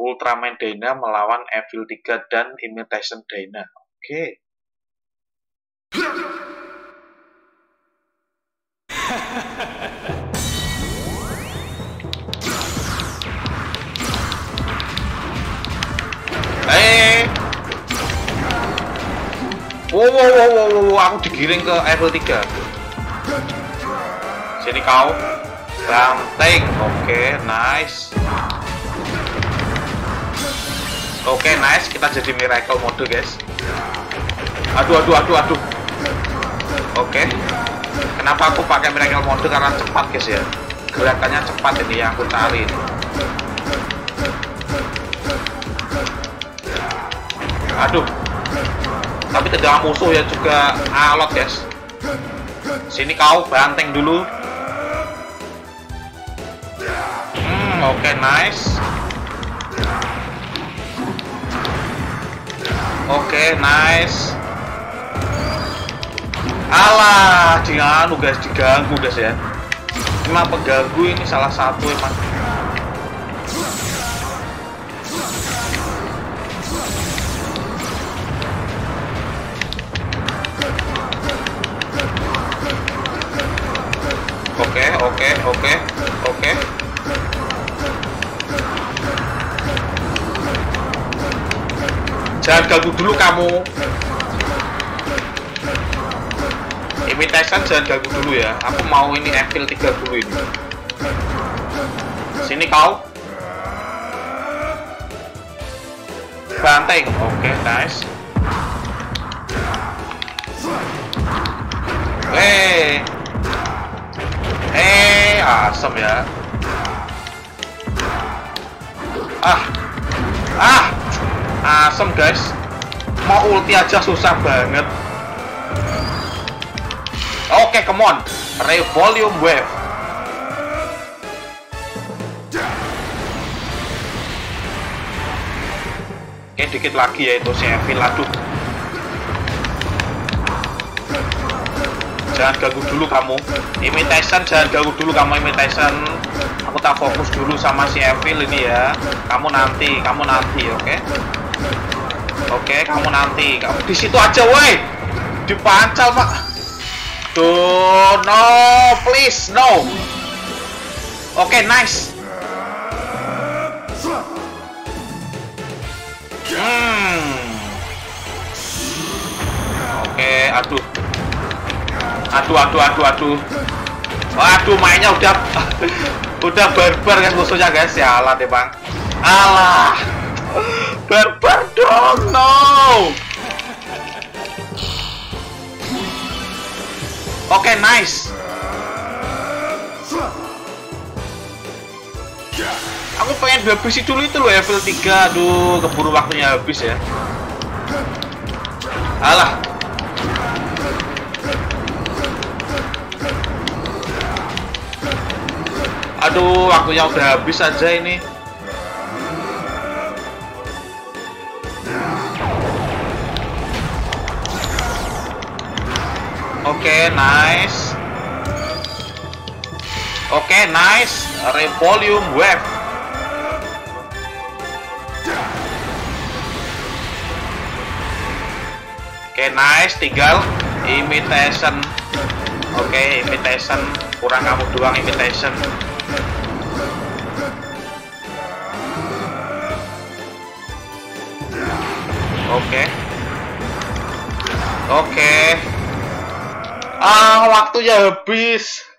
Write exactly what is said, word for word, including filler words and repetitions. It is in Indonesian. Ultraman Dyna melawan Evil tiga dan Imitation Dyna. Oke. Okay. Wow, wow, wow, wow, wow, aku digiring ke Evil tiga. Sini kau, ranting. Oke, nice. Oke, nice. Kita jadi Miracle Mode, guys. Aduh, aduh, aduh, aduh. Oke. Kenapa aku pakai Miracle Mode? Karena cepat, guys ya. Gerakannya cepat ini yang aku cari. Aduh. Tapi tidak musuh ya juga alot, guys. Sini kau, banteng dulu. Hmm, oke, okay, nice. Oke, okay, nice. Alah, diganggu guys, diganggu guys ya. Cuma pengganggu ini salah satu emang. Oke, oke, oke, oke. Jangan ganggu dulu kamu. Imitation jangan ganggu dulu ya. Aku mau ini Evil tiga dulu ini. Sini kau. Banteng. Oke, nice. Wey. Eh, asem ya. Ah, ah, asem guys. Mau ulti aja susah banget. Oke, okay, come on, Revolium Wave. Oke, okay, dikit lagi ya itu si Evil. Aduh. Jangan ganggu dulu kamu, Imitation jangan ganggu dulu kamu, Imitation. Aku tak fokus dulu sama si Evil ini ya. Kamu nanti, kamu nanti, oke? Okay? Oke, okay, kamu nanti. Kamu di situ aja, woi. Dipancal pak. Tuh, no, please, no. Oke, okay, nice. Hmm. Oke, okay, aduh. Aduh, aduh, aduh, aduh. Waduh, mainnya udah udah barbar kan musuhnya guys ya. Alah deh bang. Alah. Barbar dong. No. Oke, okay, nice. Aku pengen habisi dulu itu loh Evil tiga. Aduh, keburu waktunya habis ya. Alah. Aduh, waktunya udah habis aja ini. Oke, okay, nice. Oke, okay, nice. Revolium Wave. Oke, okay, nice. Tinggal Imitation. Oke, okay, Imitation. Kurang kamu doang, Imitation. Oke, oke, ah waktunya habis.